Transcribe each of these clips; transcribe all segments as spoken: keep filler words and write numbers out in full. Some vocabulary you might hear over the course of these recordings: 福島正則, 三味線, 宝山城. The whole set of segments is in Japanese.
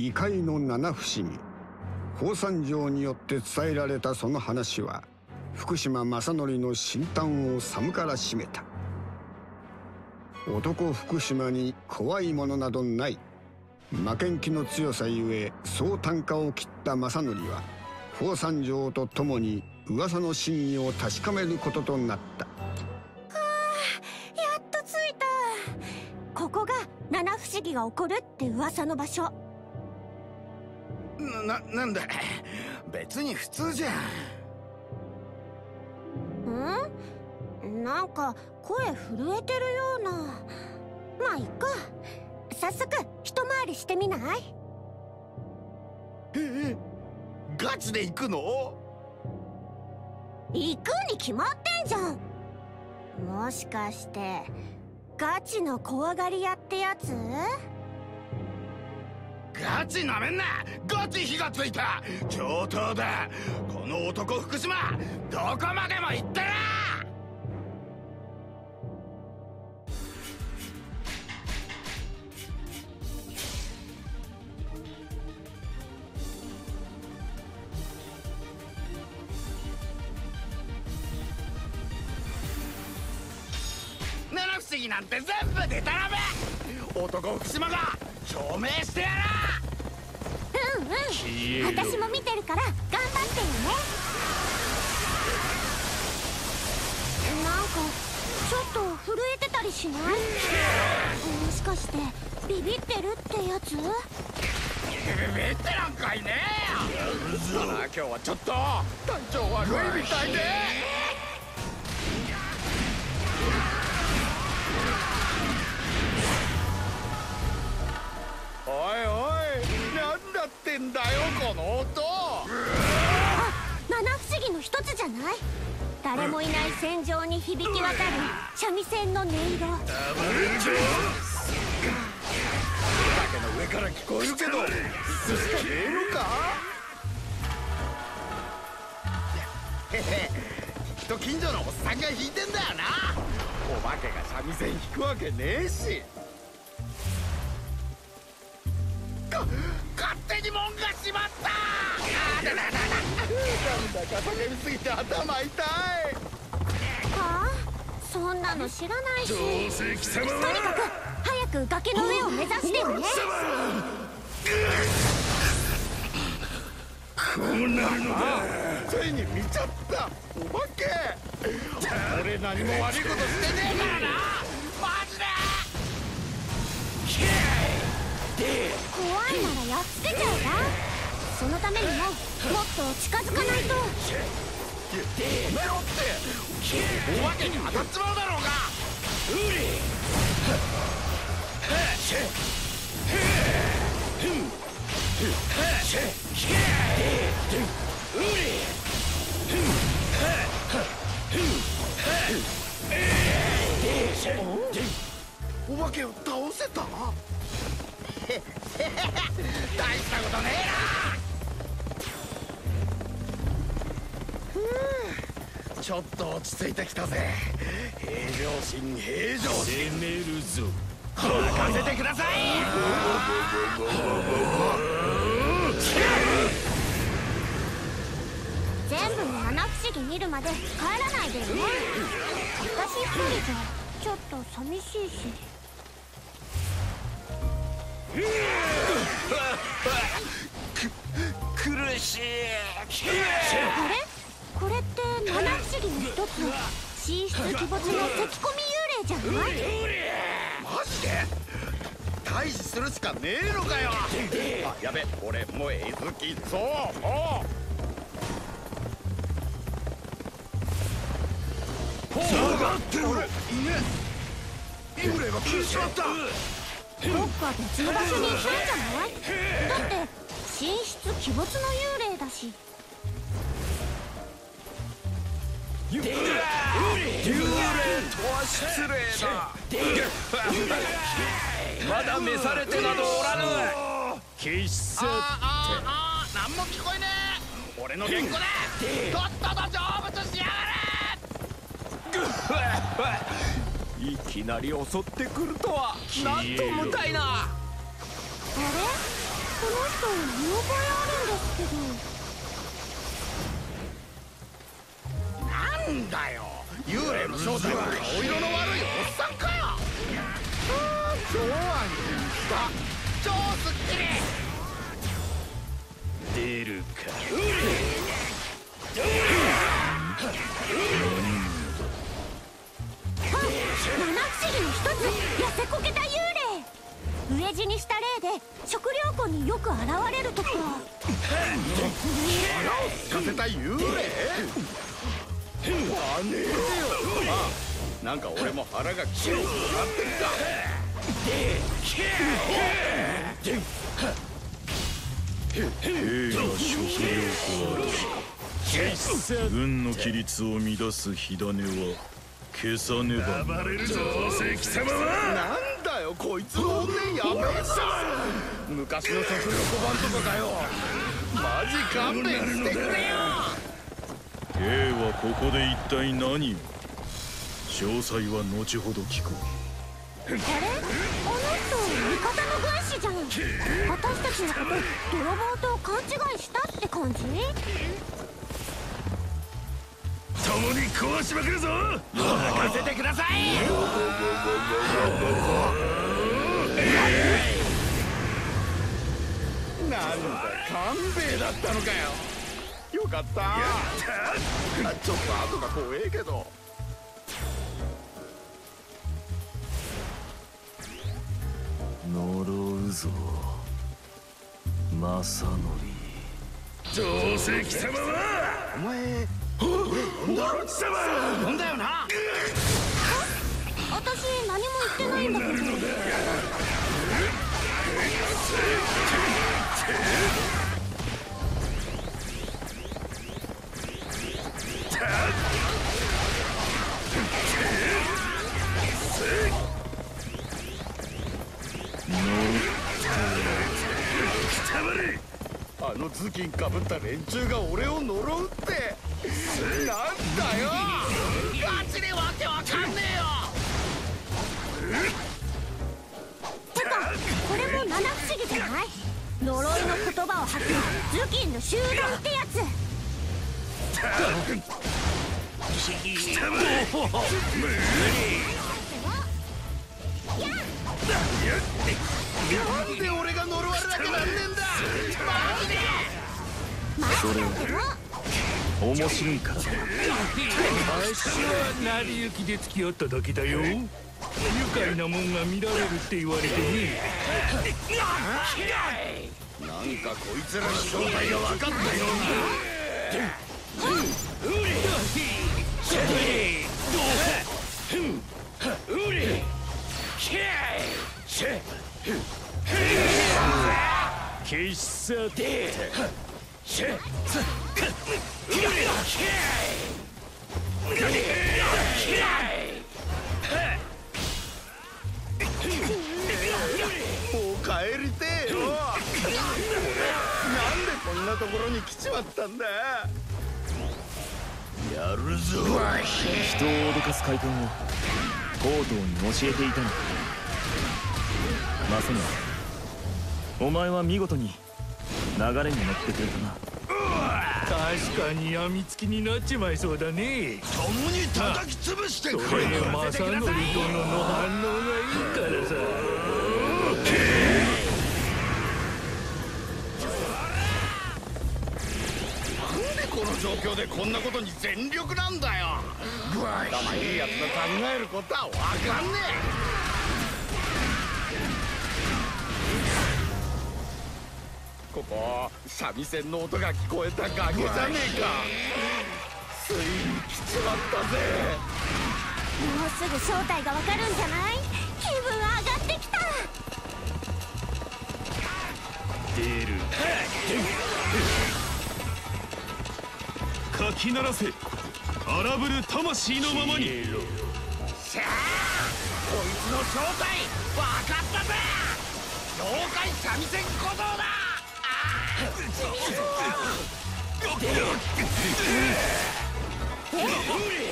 異界の七不思議、宝山城によって伝えられたその話は、福島正則の新譚を寒からしめた。男福島に怖いものなどない。負けん気の強さゆえそう啖呵を切った正則は、宝山城とともに噂の真偽を確かめることとなった。はあ、やっと着いた。ここが七不思議が起こるって噂の場所。な、なんだ、別に普通じゃん。ん？なんか声震えてるような。まあいっか、早速一回りしてみない？ええ、ガチで行くの？行くに決まってんじゃん。もしかしてガチの怖がり屋ってやつ？ガチなめんな。ガチ火がついた。上等だ。この男福島、どこまでも行ってな。七不思議なんて全部でたらめ。男福島が証明してやら。うんうん、私も見てるから頑張ってよね。なんかちょっと震えてたりしない？もしかしてビビってるってやつ？ビビってなんかいねえよ。今日はちょっと体調悪いみたいで。おいおい、ってんだよこの音。あ、七不思議の一つじゃない？誰もいない戦場に響き渡る三味線の音色。ダブルジョーン。崖の上から聞こえるけど消えるか？へへ、きっと近所のおっさんが弾いてんだよな。お化けが三味線弾くわけねえし。か勝手に門が閉まった。あだだだだなんだか叫びすぎて頭痛い。はあ、そんなの知らないし。とにかく早く崖の上を目指してよね。こうなるのだ。ついに見ちゃった、お化け。俺何も悪いことしてねえからな、マジで。怖いならやっつけちゃうな。そのためにももっと近づかないと。やめろって、お化けに当たっちまうだろうが。うりお化けを倒せた。大したことねえな。ちょっと落ち着いてきたぜ。平常心平常心。攻めるぞ。任せてください。全部七不思議見るまで帰らないでよね。私一人じゃちょっと寂しいし。く苦しい。あれ、これって七不思議の一つ、神出鬼没の咳込み幽霊じゃない？マジで退治するしかねえのかよ。あ、やべ、俺もうえずきそう。下がってる。幽霊が消えちまった。どっか別の場所に行ったんじゃない？だって神出鬼没の幽霊だし。幽霊とは失礼だ。まだ召されてなどおらぬ。消し去って。ああ、何も聞こえねえ。俺の言語でとっとと成仏しやがれ。いきなり襲ってくるとは、なんと無体な。あれ、人見覚えあるんですけど。なんだよ、幽霊の正体は顔色の悪いおっさんか。ああ、超安定した、超すっきり。 出るか。七不思議の一つ、痩せこけた幽霊。飢え死にした霊で食糧庫によく現れるとか。腹をすかせた幽霊。あねえよ。あ、なんか俺も腹がキュッとなってきた。 兵が食料を軍の規律を乱す火種は消さねばな。暴れるぞ関様は。なんだよこいつの怨念やめなさい。昔の食料庫番とかだよ。マジ勘弁してくれよ。兵はここで一体何を。詳細は後ほど聞こう。 あれ、あの人味方の軍師じゃん。私たちのこと泥棒と勘違いしたって感じ。共に壊しまくるぞ。任せてください。なんだ勘兵衛だったのかよ。よかった。やった。ちょっと後が怖えけど。 呪うぞ正則。上席様はお前おろち様なんだよな。私何も言ってないんだけど。あの頭巾かぶった連中が俺を呪うってなんだよ。ガチでわけわかんねえよ。てかこれも七不思議じゃない。呪いの言葉を吐く頭巾の集団ってやつ。なんで俺が呪われなきゃなんねんだ。 それは面白いからだ。私は成り行きで付き合っただけだよ。愉快なもんが見られるって言われてね。なんかこいつらの正体が分かったような。 必殺でもう帰りてえよ。なんでこんなところに来ちまったんだ。やるぞ。人を脅かす快感をコウトウに教えていたのか。まさに お前は見事に流れに乗ってくれたな。確かに病みつきになっちまいそうだね。共に叩き潰してくれ。正則殿の反応がいいからさ。なんでこの状況でこんなことに全力なんだよ。頭いいやつの考えることは分かんねえ。 ここ三味線の音が聞こえた崖じゃねえか。ついに来ちまったぜ。もうすぐ正体がわかるんじゃない。気分上がってきた。出るかき鳴らせ荒ぶる魂のままに。しゃあこいつの正体わかったぜ。妖怪三味線小僧だ。 え、この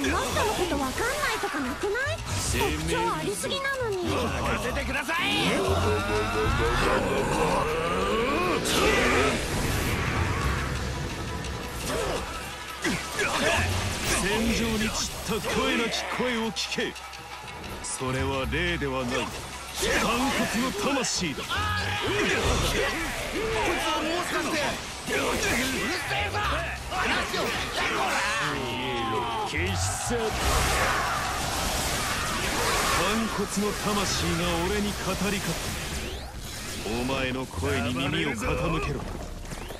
人のことわかんないとかなくない？特徴ありすぎなのに。任せてください。戦場に散った声なき声を聞け。それは霊ではない、反骨の魂だ。こいつはもしかしてうるせえぞ、話を聞け。こら消せ。反骨の魂が俺に語りかけた。お前の声に耳を傾けろ。誠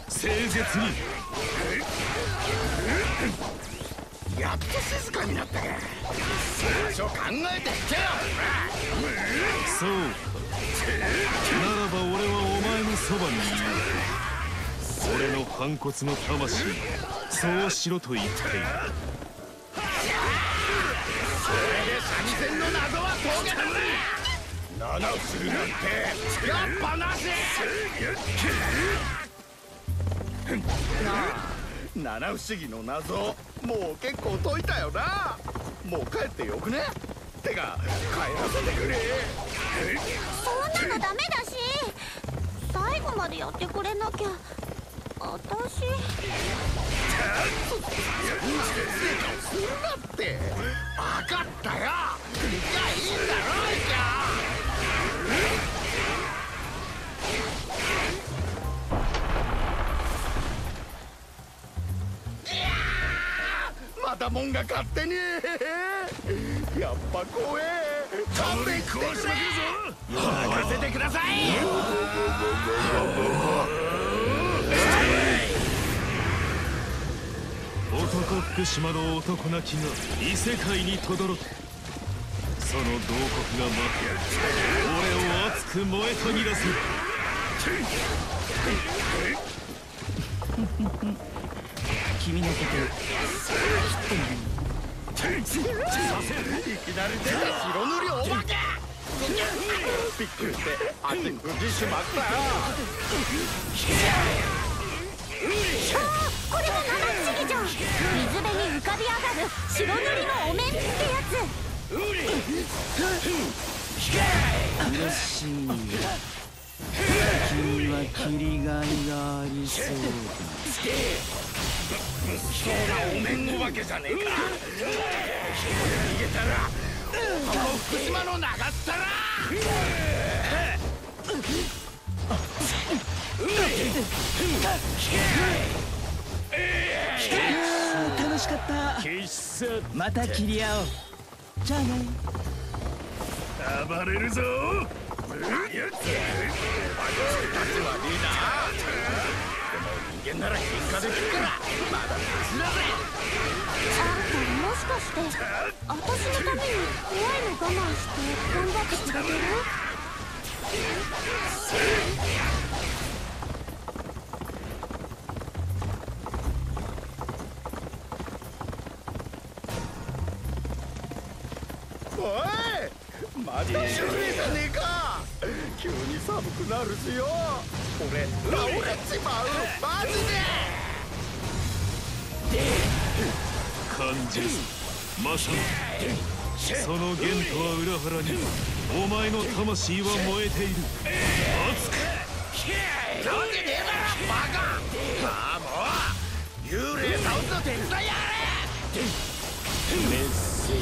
実に。やっと静かになったか。最初考えてきてよ。そうならば俺はお前のそばにいる。俺の反骨の魂、そうしろと言っている。それで三味線の謎は解けたんだ。七つなんてやっぱなし。なあ、七不思議の謎もう結構解いたよな。もう帰ってよくね。てか帰らせてくれ。そんなのダメだし、最後までやってくれなきゃ。あたしするなって。分かったよ。いやいいんだろうか。いやー、またもんが勝手に。やっぱ怖え。勘弁してくれ。任せてください。男福島の男泣きが異世界にとどろく。その洞窟が待って俺を熱く燃えたぎらせる。君のこときっといきなり出た白塗りお化け。びっくりしてあてくじしまったよ。これが七不思議じゃん。水辺に浮かび上がる白塗りのお面ってやつ。うれしい。君はキリがいがありそうだ。そんなお面のわけじゃねえか。逃げたらここ福島の流ったら楽しかった。また切り合おう。じゃあね。暴れるぞ。俺たちはリーダー。でも人間なら喧嘩できるからまだ知らない。あんたもしかして私のために怖いの我慢して頑張ってくれてる？またシュレじゃねえか。急に寒くなるしよ。俺倒れちまう。マジで感じる。まさにその弦とは裏腹にお前の魂は燃えている。熱くなわけねえだろバカ。まあもう幽霊倒すの手伝いやれ。メッセージ。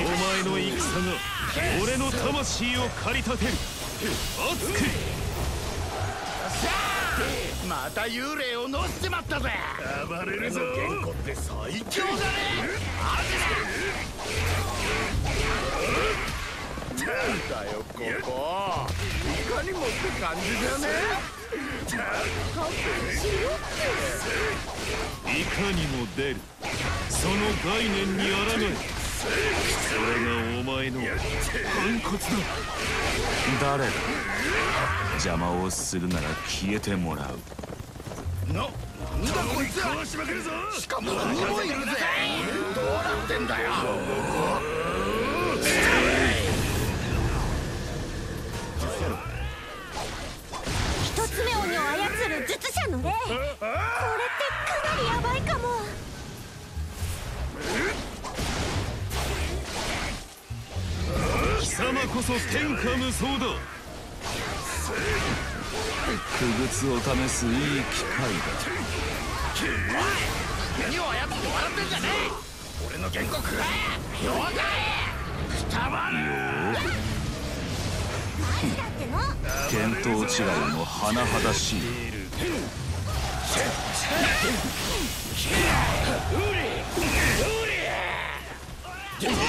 お前の戦が俺の魂を駆り立てる。熱く。さあまた幽霊を乗せちまったぜ。暴れるぞ。健康って最強だね。マジだよここ。いかにもって感じだね。いかにも出る。その概念にあらがえ。それがお前の反骨だ。誰だ。邪魔をするなら消えてもらう。な、なんだこいつは。しかも何もいるぜ。どうなってんだよ。鬼を操る術者の霊。これってかなりヤバいかも。こそ天下無双だ。不物を試すいい機会だ。何を操って笑ってんじゃねえ。俺の原告かよ。妖怪くたばる見当違いも甚だしい。俺は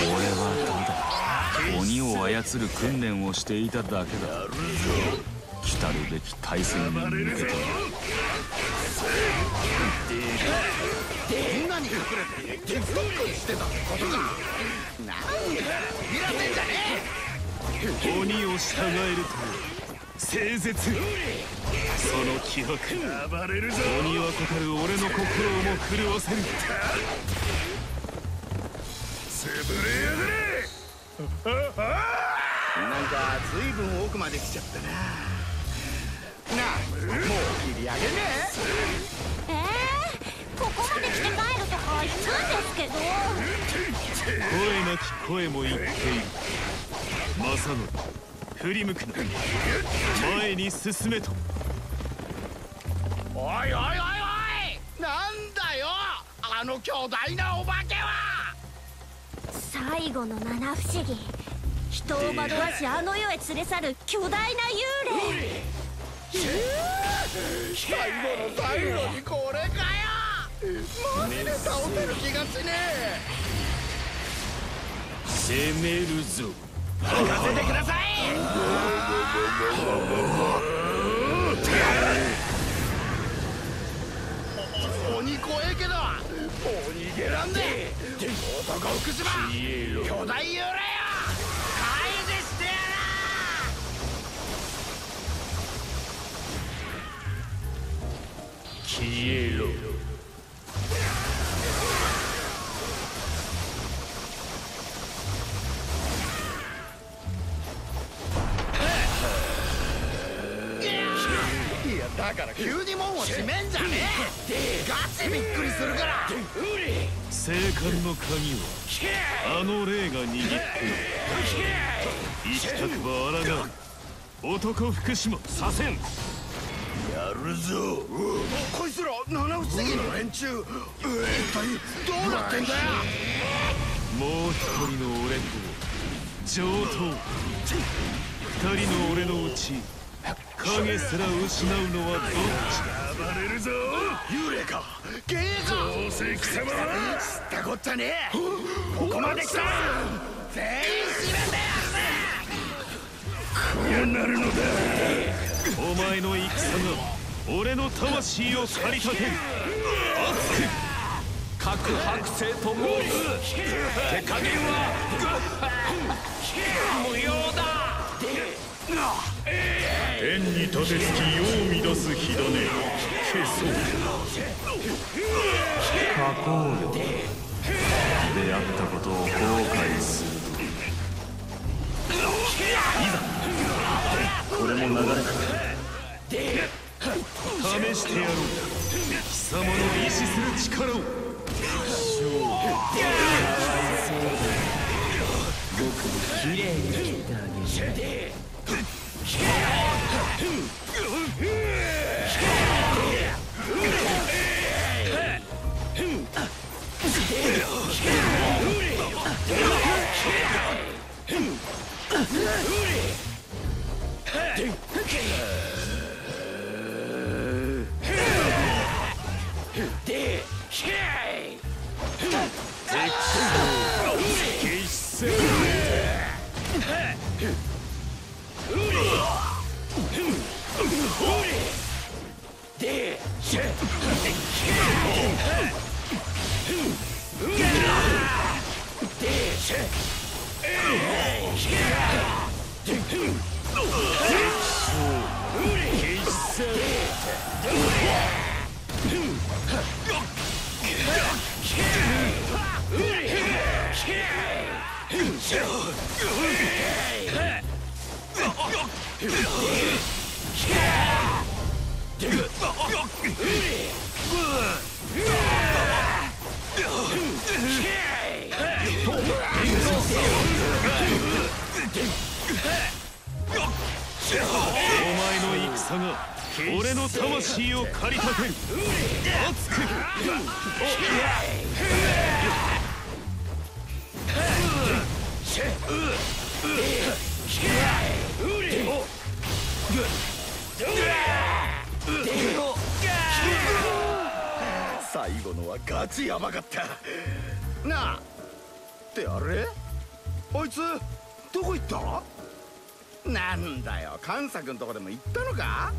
ただ鬼を操る訓練をしていただけだ。来たるべき対戦に向けて。何隠れて鉄道具にしてたことか。何で見らせんじゃねえ。鬼を従えると清絶、その気迫。暴れるぞ。鬼は語る俺の心をも狂わせる。潰れやがれ。なんか随分奥まで来ちゃったな。なあ、もう切り上げねえ。えー、ここまで来て帰るとか言うんですけど。声なき声も言っている。正則、振り向くな。前に進めと。おいおいおいおい、なんだよあの巨大なお化けは。最後の七不思議、人を惑わしあの世へ連れ去る巨大な幽霊。最後の最後にこれかよ。マジで倒せる気がしねえ。攻めるぞ。任せてください。鬼怖えけどもう逃げらんねえ。男福島巨大幽霊を解除してやら。消えろ。いやだから急に門を閉めんじゃねえ。ガチびっくりするから。生還の鍵はあの霊が握っている。生きたくば抗う男福島。左遷やるぞ。こいつら七不思議の連中、一体どうなってんだよ。もう一人の俺と上等。二人の俺のうち影すら失うのはどっちだ。暴れるぞ。幽霊かゲーか。どうせ貴様は知ったこっちゃねえ。ここまで来た。全員閉めてやる。こうなるのだ。お前の戦が俺の魂を駆り立てる。各白星と申す。手加減は無用だ。天に立てつき世を乱す火種。消そう書こうよ。出会ったことを後悔するといざ。これも流れか。試してやろう。貴様の意志する力を。僕もきれいに切ってあげる。さが俺の魂を駆り立てる。熱く最後のはガチヤバかったなあ。ってあれ、あいつどこ行った？なんだよ、監査君とこでも行ったのか？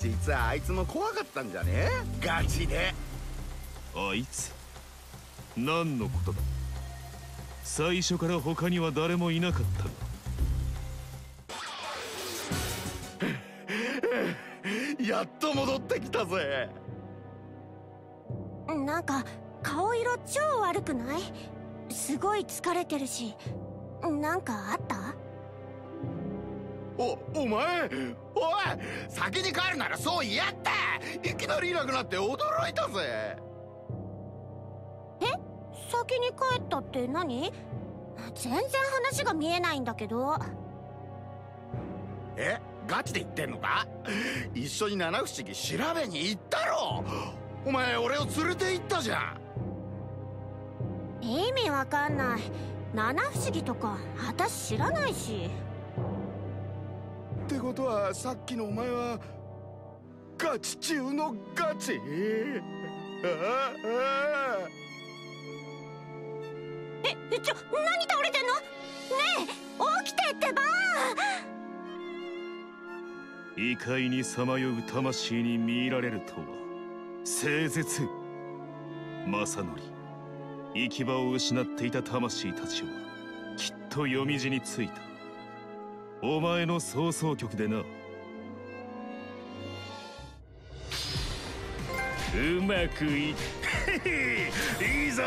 実はあいつも怖かったんじゃね？ガチで。あいつ何のことだ？最初から他には誰もいなかったの。やっと戻ってきたぜ。なんか顔色超悪くない？すごい疲れてるし、なんかあった？お、お前、おい、先に帰るならそう言い合って。いきなりいなくなって驚いたぜ。え、先に帰ったって何？全然話が見えないんだけど。え、ガチで言ってんのか？一緒に七不思議調べに行ったろ。お前、俺を連れて行ったじゃん。意味わかんない。七不思議とか私知らないし。ってことはさっきのお前はガチ中のガチ。えっ、ちょ、何倒れてんの？ねえ、起きてってば。異界にさまよう魂に見入られるとは聖絶。正則、行き場を失っていた魂たちはきっと読み字についた。お前の葬送曲でな。うまくいっいいぞ。